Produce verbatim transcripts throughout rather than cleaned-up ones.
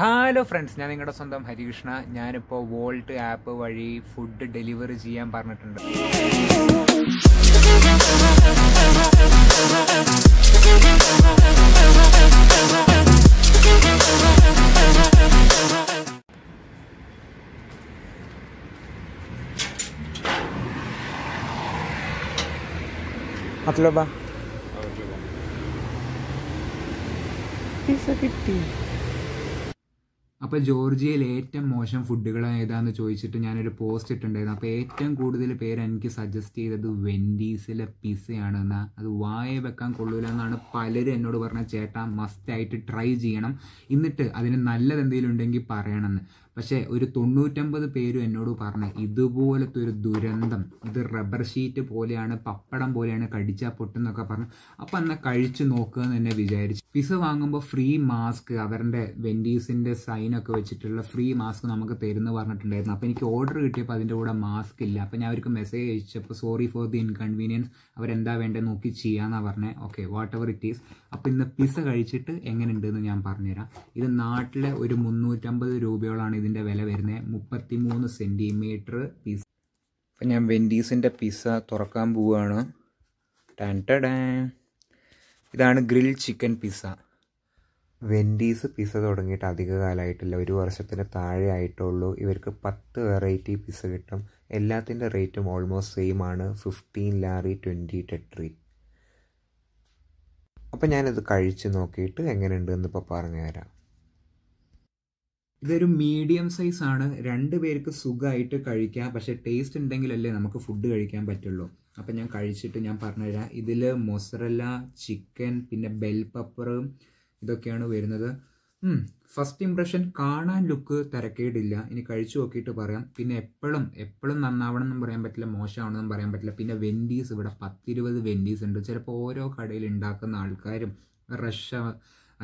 Hello friends, ഞാൻ നിങ്ങളുടെ സ്വന്തം ഹരികൃഷ്ണ. ഞാനിപ്പോൾ വോൾട്ട് ആപ്പ് വഴി ഫുഡ് ഡെലിവറി ചെയ്യാൻ പറഞ്ഞിട്ടുണ്ട്. मतलब അപ്പോൾ ജോർജിയയിൽ ഏറ്റവും മോശം ഫുഡുകൾ ഏതാന്ന് ചോദിച്ചിട്ട് ഞാനൊരു പോസ്റ്റ് ഇട്ടിട്ടുണ്ടായിരുന്നു. അപ്പോൾ ഏറ്റവും കൂടുതൽ പേര് എനിക്ക് സജസ്റ്റ് ചെയ്തത് വെൻഡീസിലെ പിസയാണ്. എന്നാൽ അത് വായ വെക്കാൻ കൊള്ളൂല എന്നാണ് പലരും എന്നോട് പറഞ്ഞ. ചേട്ടാ മസ്റ്റായിട്ട് ട്രൈ ചെയ്യണം, എന്നിട്ട് അതിന് നല്ലതെന്തെങ്കിലും ഉണ്ടെങ്കിൽ പറയണമെന്ന്. പക്ഷേ ഒരു തൊണ്ണൂറ്റമ്പത് പേരും എന്നോട് പറഞ്ഞു ഇതുപോലത്തെ ഒരു ദുരന്തം, ഇത് റബ്ബർ ഷീറ്റ് പോലെയാണ്, പപ്പടം പോലെയാണ്, കടിച്ചാൽ പൊട്ടെന്നൊക്കെ പറഞ്ഞു. അപ്പം എന്നാൽ കഴിച്ചു നോക്കുക എന്ന് തന്നെ വിചാരിച്ചു. പിസ വാങ്ങുമ്പോൾ ഫ്രീ മാസ്ക്, അവരുടെ വെൻഡീസിൻ്റെ സൈനൊക്കെ വെച്ചിട്ടുള്ള ഫ്രീ മാസ്ക് നമുക്ക് തരുമെന്ന് പറഞ്ഞിട്ടുണ്ടായിരുന്നു. അപ്പോൾ എനിക്ക് ഓർഡർ കിട്ടിയപ്പോൾ അതിൻ്റെ കൂടെ മാസ്ക് ഇല്ല. അപ്പോൾ ഞാൻ അവർക്ക് മെസ്സേജ് അയച്ചപ്പോൾ സോറി ഫോർ ദി ഇൻകൺവീനിയൻസ്, അവരെന്താ വേണ്ടത് നോക്കി ചെയ്യാമെന്നാണ് പറഞ്ഞത്. Okay, whatever it is. അപ്പോൾ ഇന്ന് പിസ കഴിച്ചിട്ട് എങ്ങനെയുണ്ടെന്ന് ഞാൻ പറഞ്ഞുതരാം. ഇത് നാട്ടിലെ ഒരു മുന്നൂറ്റമ്പത് രൂപയോളാണ് ഇതിൻ്റെ വില വരുന്നത്. മുപ്പത്തി മൂന്ന് സെൻറ്റിമീറ്റർ പിസ. അപ്പം ഞാൻ വെൻഡീസിൻ്റെ പിസ തുറക്കാൻ പോവുകയാണ്. ടാൻ ടാൻ. ഇതാണ് grill chicken pizza. Wendy's pizza തുടങ്ങിയിട്ട് അധിക കാലമായിട്ടില്ല, ഒരു വർഷത്തിന് താഴെ ആയിട്ടുള്ളൂ. ഇവർക്ക് പത്ത് വെറൈറ്റി പിസ കിട്ടും. എല്ലാത്തിൻ്റെ റേറ്റും ഓൾമോസ്റ്റ് സെയിം ആണ്, ഫിഫ്റ്റീൻ ലാറി ട്വൻറ്റി ടെട്രി. അപ്പം ഞാനത് കഴിച്ച് നോക്കിയിട്ട് എങ്ങനെയുണ്ടെന്ന് ഇപ്പോൾ പറഞ്ഞുതരാം. ഇതൊരു മീഡിയം സൈസാണ്, രണ്ട് പേർക്ക് സുഖമായിട്ട് കഴിക്കാം. പക്ഷേ ടേസ്റ്റ് ഉണ്ടെങ്കിലല്ലേ നമുക്ക് ഫുഡ് കഴിക്കാൻ പറ്റുള്ളൂ. അപ്പം ഞാൻ കഴിച്ചിട്ട് ഞാൻ പറഞ്ഞുതരാം. ഇതിൽ മൊസറല്ല, ചിക്കൻ, പിന്നെ ബെൽ പെപ്പർ ഇതൊക്കെയാണ് വരുന്നത്. ഫസ്റ്റ് ഇംപ്രഷൻ കാണാൻ ലുക്ക് തിരക്കേടില്ല. ഇനി കഴിച്ചു നോക്കിയിട്ട് പറയാം. പിന്നെ എപ്പോഴും എപ്പോഴും നന്നാവണം എന്നും പറയാൻ പറ്റില്ല, മോശമാവണമെന്നും പറയാൻ പറ്റില്ല. പിന്നെ വെൻഡീസ് ഇവിടെ പത്തിരുപത് വെൻഡീസ് ഉണ്ട്. ചിലപ്പോൾ ഓരോ കടയിൽ ഉണ്ടാക്കുന്ന ആൾക്കാരും റഷ്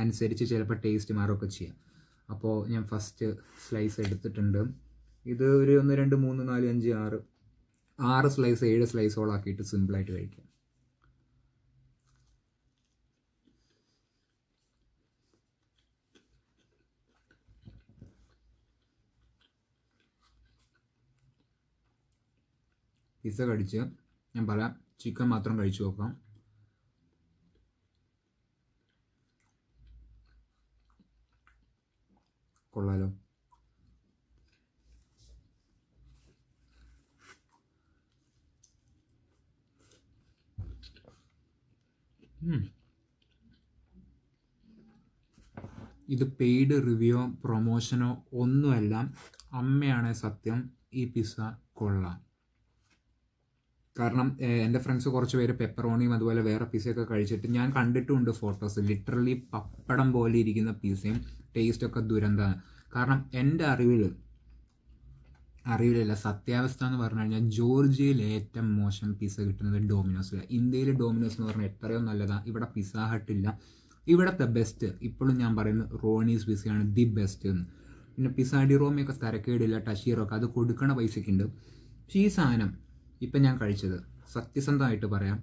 അനുസരിച്ച് ചിലപ്പോൾ ടേസ്റ്റ് മാറുകയൊക്കെ ചെയ്യാം. അപ്പോൾ ഞാൻ ഫസ്റ്റ് സ്ലൈസ് എടുത്തിട്ടുണ്ട്. ഇത് ഒരു ഒന്ന് രണ്ട് മൂന്ന് നാല് അഞ്ച് ആറ് ആറ് സ്ലൈസ് ഏഴ് സ്ലൈസുകളാക്കിയിട്ട് സിമ്പിളായിട്ട് കഴിക്കാം. പിസ കഴിച്ച് ഞാൻ പറയാം. ചിക്കൻ മാത്രം കഴിച്ചു നോക്കാം. കൊള്ളാലോ. ഇത് പെയ്ഡ് റിവ്യൂവോ പ്രൊമോഷനോ ഒന്നുമല്ല, അമ്മയാണ് സത്യം. ഈ പിസ കൊള്ളാം. കാരണം എൻ്റെ ഫ്രണ്ട്സ് കുറച്ച് പേര് പെപ്പറോണിയും അതുപോലെ വേറെ പിസയൊക്കെ കഴിച്ചിട്ട് ഞാൻ കണ്ടിട്ടുമുണ്ട് ഫോട്ടോസ്. ലിറ്ററലി പപ്പടം പോലെ ഇരിക്കുന്ന പിസയും ടേസ്റ്റൊക്കെ ദുരന്തമാണ്. കാരണം എൻ്റെ അറിവിൽ അറിവിലല്ല സത്യാവസ്ഥ എന്ന് പറഞ്ഞു കഴിഞ്ഞാൽ ജോർജിയയിൽ ഏറ്റവും മോശം പിസ കിട്ടുന്നത് ഡോമിനോസില്ല. ഇന്ത്യയിൽ ഡോമിനോസ് എന്ന് പറഞ്ഞാൽ എത്രയോ നല്ലതാണ്. ഇവിടെ പിസ ഹട്ടില്ല. ഇവിടുത്തെ ബെസ്റ്റ് ഇപ്പോഴും ഞാൻ പറയുന്നത് റോണീസ് പിസയാണ്, ദി ബെസ്റ്റ് എന്ന്. പിന്നെ പിസാഡി റോമിയൊക്കെ തരക്കേടില്ല, ടഷീറൊക്കെ അത് കൊടുക്കണ പൈസയ്ക്കുണ്ട്. പക്ഷേ ഈ സാധനം ഇപ്പം ഞാൻ കഴിച്ചത് സത്യസന്ധമായിട്ട് പറയാം,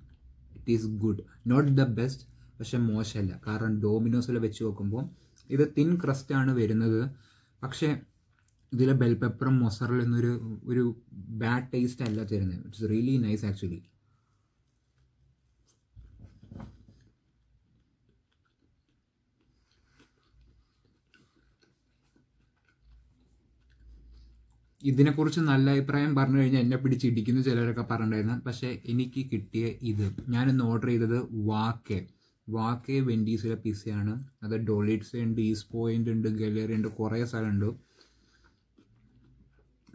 it is good, not the best, പക്ഷെ മോശമല്ല. കാരണം ഡോമിനോസിൽ വെച്ച് നോക്കുമ്പോൾ ഇത് തിൻ ക്രസ്റ്റാണ് വരുന്നത്. പക്ഷേ ഇതിലെ ബെൽ പെപ്പറും മൊസറൽ എന്നൊരു ഒരു ബാഡ് ടേസ്റ്റ് അല്ല തരുന്നത്. It's really nice actually. ഇതിനെക്കുറിച്ച് നല്ല അഭിപ്രായം പറഞ്ഞു കഴിഞ്ഞാൽ എന്നെ പിടിച്ചിടിക്കുന്ന ചിലരൊക്കെ പറഞ്ഞിട്ടുണ്ടായിരുന്നു. പക്ഷേ എനിക്ക് കിട്ടിയ ഇത് ഞാനിന്ന് ഓർഡർ ചെയ്തത് വാക്കെ വാക്കെ വെൻഡീസിലെ പിസയാണ്. അത് ഡോളിറ്റ്സ് ഉണ്ട്, ഈസ്റ്റ് പോയിൻ്റ് ഉണ്ട്, ഗലേറി ഉണ്ട്, കുറേ സ്ഥലമുണ്ട്.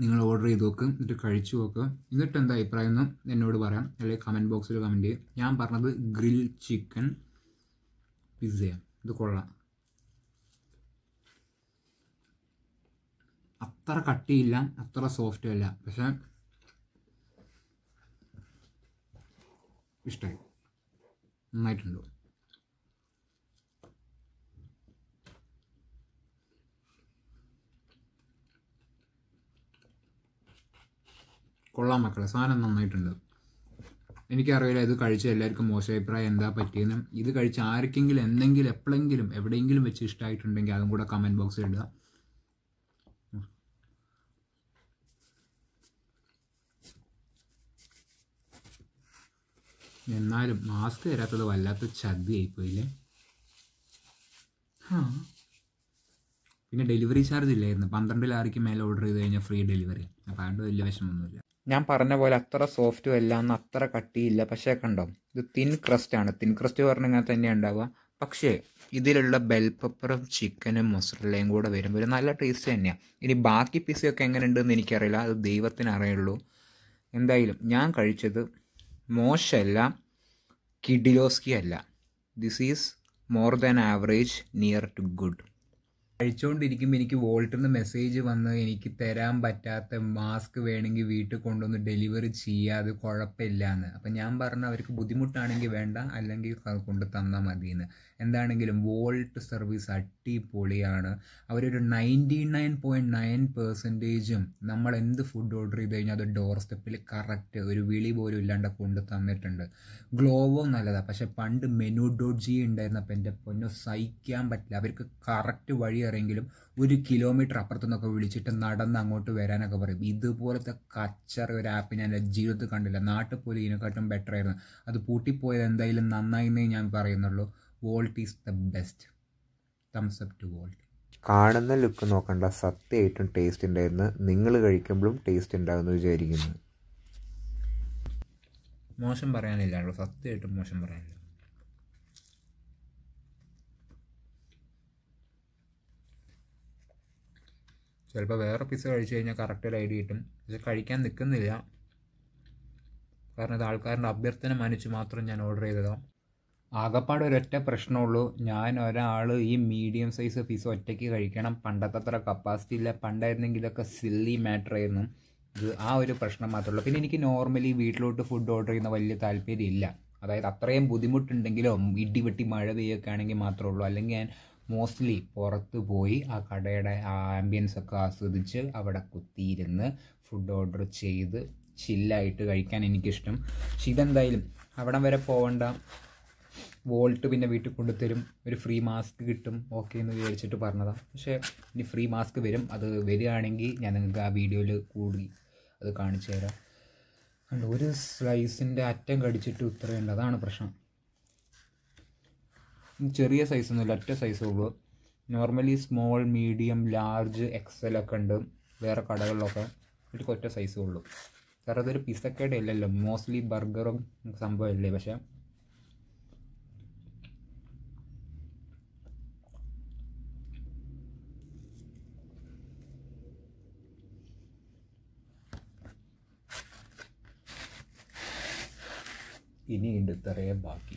നിങ്ങൾ ഓർഡർ ചെയ്ത് നോക്ക്, എന്നിട്ട് കഴിച്ചു നോക്കുക. എന്നിട്ട് എന്താ അഭിപ്രായം എന്ന് എന്നോട് പറയാം, അല്ലെങ്കിൽ കമൻറ്റ് ബോക്സിൽ കമൻറ്റ് ചെയ്യും. ഞാൻ പറഞ്ഞത് ഗ്രിൽ ചിക്കൻ പിസയാണ്. ഇത് കൊള്ളാം. അത്ര കട്ടിയില്ല, അത്ര സോഫ്റ്റും അല്ല, പക്ഷേ ഇഷ്ടമായി, നന്നായിട്ടുണ്ടോ. കൊള്ളാം മക്കളെ, സാധനം നന്നായിട്ടുണ്ട്. എനിക്കറിയില്ല ഇത് കഴിച്ച എല്ലാവർക്കും മോശം അഭിപ്രായം എന്താ പറ്റിയെന്ന്. ഇത് കഴിച്ച് ആർക്കെങ്കിലും എന്തെങ്കിലും എപ്പോഴെങ്കിലും എവിടെയെങ്കിലും വെച്ച് ഇഷ്ടമായിട്ടുണ്ടെങ്കിൽ അതും കൂടെ കമൻറ്റ് ബോക്സിൽ ഇടുക. എന്നാലും മാസ്ക് തരാത്തത് വല്ലാത്ത ചതി ആയിപ്പോയില്ലേ. ആ പിന്നെ ഡെലിവറി ചാർജ് ഇല്ലായിരുന്നു. പന്ത്രണ്ട് ലാരിക്ക് മേലെ ഓർഡർ ചെയ്ത് കഴിഞ്ഞാൽ ഫ്രീ ഡെലിവറി. അപ്പോൾ അതുകൊണ്ട് വലിയ വിഷമമൊന്നുമില്ല. ഞാൻ പറഞ്ഞ പോലെ അത്ര സോഫ്റ്റും അല്ല, അന്ന് അത്ര കട്ടിയില്ല. പക്ഷേ കണ്ടോ, ഇത് തിൻ ക്രസ്റ്റാണ്. തിൻ ക്രസ്റ്റ് പറഞ്ഞാൽ ഇങ്ങനെ തന്നെ ഉണ്ടാവുക. പക്ഷേ ഇതിലുള്ള ബെൽ പെപ്പറും ചിക്കനും മൊസറല്ലയും കൂടെ വരുമ്പോൾ ഒരു നല്ല ടേസ്റ്റ് തന്നെയാണ്. ഇനി ബാക്കി പീസൊക്കെ എങ്ങനെ ഉണ്ടെന്ന് എനിക്കറിയില്ല, അത് ദൈവത്തിന് അറിയുള്ളൂ. എന്തായാലും ഞാൻ കഴിച്ചത് മോശമല്ല, കിഡിലോസ്കി അല്ല. This is more than average, near to good. കഴിച്ചുകൊണ്ടിരിക്കുമ്പോൾ എനിക്ക് വോൾട്ടിൽ നിന്ന് മെസ്സേജ് വന്ന് എനിക്ക് തരാൻ പറ്റാത്ത മാസ്ക് വേണമെങ്കിൽ വീട്ടിൽ കൊണ്ടുവന്ന് ഡെലിവറി ചെയ്യാതെ കുഴപ്പമില്ല എന്ന്. അപ്പം ഞാൻ പറഞ്ഞ അവർക്ക് ബുദ്ധിമുട്ടാണെങ്കിൽ വേണ്ട, അല്ലെങ്കിൽ കൊണ്ട് തന്നാൽ മതിയെന്ന്. എന്താണെങ്കിലും വോൾട്ട് സർവീസ് അടിപൊളിയാണ്. അവരൊരു നയൻറ്റി നയൻ പോയിൻറ്റ് നയൻ പെർസെൻറ്റേജും നമ്മൾ എന്ത് ഫുഡ് ഓർഡർ ചെയ്ത് കഴിഞ്ഞാൽ അത് ഡോർ സ്റ്റെപ്പിൽ കറക്റ്റ് ഒരു വിളി പോലും ഇല്ലാണ്ട് കൊണ്ട് തന്നിട്ടുണ്ട്. ഗ്ലോവോ നല്ലതാണ്, പക്ഷെ പണ്ട് മെനു ഡോട്ട് ജി ഉണ്ടായിരുന്നപ്പോൾ എൻ്റെ പൊന്നോ സഹിക്കാൻ പറ്റില്ല. അവർക്ക് കറക്റ്റ് വഴി െങ്കിലും ഒരു കിലോമീറ്റർ അപ്പുറത്തു നിന്നൊക്കെ വിളിച്ചിട്ട് നടന്ന് അങ്ങോട്ട് വരാനൊക്കെ പറയും. ഇതുപോലത്തെ കച്ചറ ഒരു ആപ്പ് ഞാൻ ജീവിതത്തിൽ കണ്ടില്ല. നാട്ടിൽ പോലും ഇതിനെക്കാട്ടും ബെറ്റർ ആയിരുന്നു. അത് പൂട്ടിപ്പോയത് എന്തായാലും നന്നായിന്നേ ഞാൻ പറയുന്നുള്ളൂ. Volt is the best. Thumbs up to volt. കാണുന്ന ലുക്ക് നോക്കണ്ട, സത്യമായിട്ടും ടേസ്റ്റ് ഉണ്ടായിരുന്നു. നിങ്ങൾ കഴിക്കുമ്പോഴും ടേസ്റ്റ് ഉണ്ടാവുമെന്ന് വിചാരിക്കുന്നു. മോശം പറയാനില്ലാണല്ലോ, സത്യമായിട്ടും മോശം പറയാനില്ല. ചിലപ്പോൾ വേറെ പിസ്സ കഴിച്ചു കഴിഞ്ഞാൽ കറക്റ്റ് ഒരു ഐഡിയ കിട്ടും. പക്ഷെ കഴിക്കാൻ നിൽക്കുന്നില്ല, കാരണം ഇത് ആൾക്കാരുടെ അഭ്യർത്ഥന മാനിച്ച് മാത്രം ഞാൻ ഓർഡർ ചെയ്തതാണ്. ആകപ്പാട് ഒരൊറ്റ പ്രശ്നമുള്ളൂ, ഞാൻ ഒരാൾ ഈ മീഡിയം സൈസ് പിസ്സ ഒറ്റയ്ക്ക് കഴിക്കണം. പണ്ടത്തെ അത്ര കപ്പാസിറ്റി ഇല്ല. പണ്ടായിരുന്നെങ്കിൽ ഇതൊക്കെ സില്ലി മാറ്റർ ആയിരുന്നു. ഇത് ആ ഒരു പ്രശ്നം മാത്രമേ ഉള്ളൂ. പിന്നെ എനിക്ക് നോർമലി വീട്ടിലോട്ട് ഫുഡ് ഓർഡർ ചെയ്യുന്ന വലിയ താല്പര്യമില്ല. അതായത് അത്രയും ബുദ്ധിമുട്ടുണ്ടെങ്കിലോ ഇടി വെട്ടി മഴ പെയ്യൊക്കെ ആണെങ്കിൽ മാത്രമേ ഉള്ളൂ. അല്ലെങ്കിൽ ഞാൻ മോസ്റ്റ്ലി പുറത്ത് പോയി ആ കടയുടെ ആ ആംബിയൻസ് ഒക്കെ ആസ്വദിച്ച് അവിടെ കുത്തിയിരുന്ന് ഫുഡ് ഓർഡർ ചെയ്ത് ചില്ലായിട്ട് കഴിക്കാൻ എനിക്കിഷ്ടം. പക്ഷെ ഇതെന്തായാലും അവിടം വരെ പോകണ്ട. വോൾട്ട് പിന്നെ വീട്ടിൽ കൊണ്ടുതരും, ഒരു ഫ്രീ മാസ്ക് കിട്ടും, ഓക്കെ എന്ന് വിചാരിച്ചിട്ട് പറഞ്ഞതാണ്. പക്ഷേ ഇനി ഫ്രീ മാസ്ക് വരും. അത് വരികയാണെങ്കിൽ ഞാൻ നിങ്ങൾക്ക് ആ വീഡിയോയിൽ കൂടി അത് കാണിച്ചു തരാം. അതുകൊണ്ട് ഒരു സ്ലൈസിൻ്റെ അറ്റം കടിച്ചിട്ട് ഇത്രയുണ്ട്, അതാണ് പ്രശ്നം. ചെറിയ സൈസൊന്നുമില്ല, ഒറ്റ സൈസേ ഉള്ളൂ. Normally small, medium, large, XL ഒക്കെ ഉണ്ട് വേറെ കടകളിലൊക്കെ. ഇവർക്ക് ഒറ്റ സൈസേ ഉള്ളൂ. കാരണം അതൊരു പിസക്കേടെ അല്ലല്ലോ, മോസ്റ്റ്ലി ബർഗറും സംഭവമല്ലേ. പക്ഷേ ഇനിയുണ്ട് ഇത്രയേ ബാക്കി.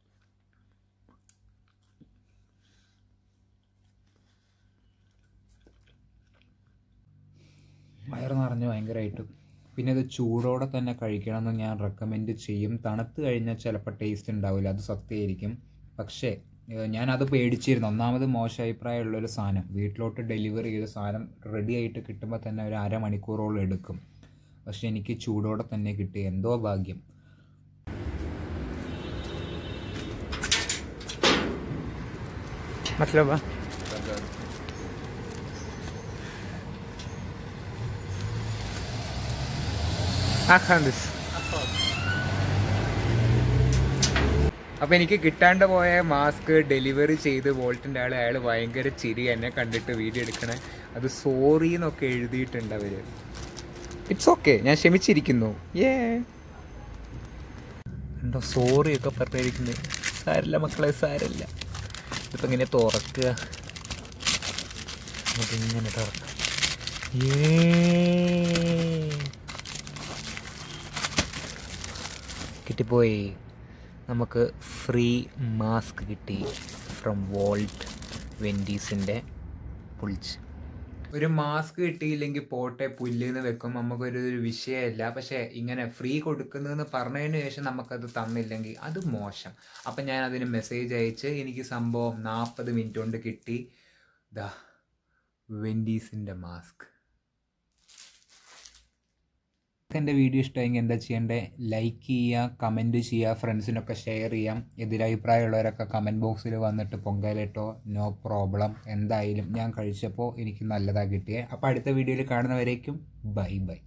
വയറ് നിറഞ്ഞ് ഭയങ്കരമായിട്ട്. പിന്നെ ഇത് ചൂടോടെ തന്നെ കഴിക്കണമെന്ന് ഞാൻ റെക്കമെൻഡ് ചെയ്യും. തണുത്ത് കഴിഞ്ഞാൽ ചിലപ്പോൾ ടേസ്റ്റ് ഉണ്ടാവില്ല, അത് സത്യമായിരിക്കും. പക്ഷേ ഞാനത് പേടിച്ചിരുന്നു. ഒന്നാമത് മോശം അഭിപ്രായമുള്ളൊരു സാധനം വീട്ടിലോട്ട് ഡെലിവറി ചെയ്ത സാധനം റെഡി ആയിട്ട് കിട്ടുമ്പോൾ തന്നെ ഒരു അരമണിക്കൂറോളം എടുക്കും. പക്ഷെ എനിക്ക് ചൂടോടെ തന്നെ കിട്ടി, എന്തോ ഭാഗ്യം. മറ്റേ ഹാൻഡിസ്. അപ്പോൾ എനിക്ക് കിട്ടാണ്ട് പോയ മാസ്ക് ഡെലിവറി ചെയ്ത് വോൾട്ടിൻ്റെ ആൾ, അയാൾ ഭയങ്കര ചിരി എന്നെ കണ്ടിട്ട് വീഡിയോ എടുക്കണേ. അത് സോറി എന്നൊക്കെ എഴുതിയിട്ടുണ്ട് അവർ. ഇറ്റ്സ് ഓക്കെ, ഞാൻ ക്ഷമിച്ചിരിക്കുന്നു. ഏ എന്തോ സോറിയൊക്കെ പറഞ്ഞിരിക്കുന്നത്. സാരല്ല മക്കളെ, സാരല്ല. ഇപ്പം ഇങ്ങനെ തുറക്കുക, അതിങ്ങനെ തുറക്കുക. ഏ കിട്ടിപ്പോയി, നമുക്ക് ഫ്രീ മാസ്ക് കിട്ടി ഫ്രം വോൾട്ട്, വെൻഡീസിൻ്റെ പൊളിച്ച്. ഒരു മാസ്ക് കിട്ടിയില്ലെങ്കിൽ പോട്ടെ പുല്ലെന്ന് വെക്കും, നമുക്കൊരു വിഷയമല്ല. പക്ഷേ ഇങ്ങനെ ഫ്രീ കൊടുക്കുന്നതെന്ന് പറഞ്ഞതിന് ശേഷം നമുക്കത് തന്നില്ലെങ്കിൽ അത് മോശം. അപ്പം ഞാൻ അതിന് മെസ്സേജ് അയച്ച് എനിക്ക് സംഭവം നാൽപ്പത് മിനിറ്റ് കൊണ്ട് കിട്ടി. ദാ വെൻഡീസിൻ്റെ മാസ്ക്. എൻ്റെ വീഡിയോ ഇഷ്ടമെങ്കിൽ എന്താ ചെയ്യേണ്ടത്? ലൈക്ക് ചെയ്യുക, കമൻറ്റ് ചെയ്യുക, ഫ്രണ്ട്സിനൊക്കെ ഷെയർ ചെയ്യാം. എതിരഭിപ്രായമുള്ളവരൊക്കെ കമൻറ്റ് ബോക്സിൽ വന്നിട്ട് പൊങ്കാലിട്ടോ നോ പ്രോബ്ലം, എന്തായാലും ഞാൻ കഴിച്ചപ്പോൾ എനിക്ക് നല്ലതാണ് കിട്ടിയത്. അപ്പോൾ അടുത്ത വീഡിയോയിൽ കാണുന്നവരേക്കും ബൈ ബൈ.